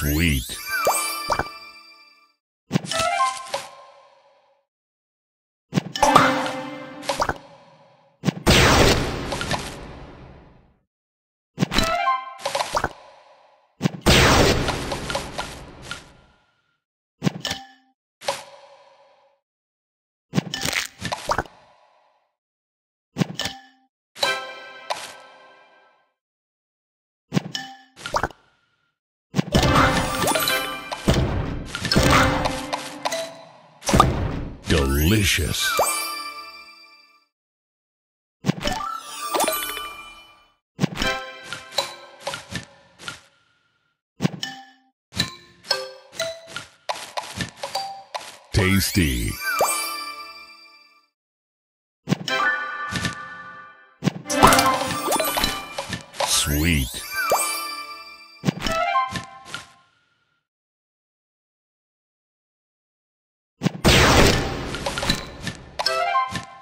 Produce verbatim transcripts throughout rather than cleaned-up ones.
sweet. Delicious. Tasty. Sweet.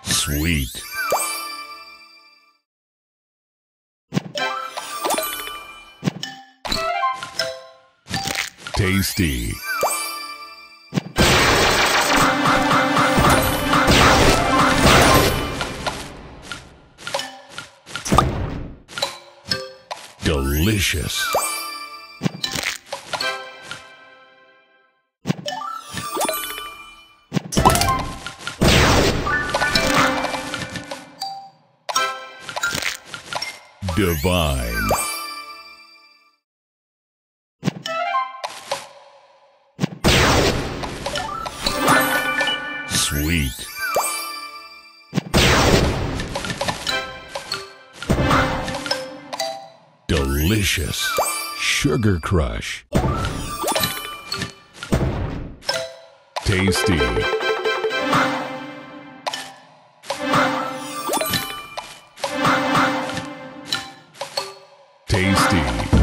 Sweet. Tasty. Delicious. Divine. Sweet. Delicious. Sugar Crush. Tasty. Tasty.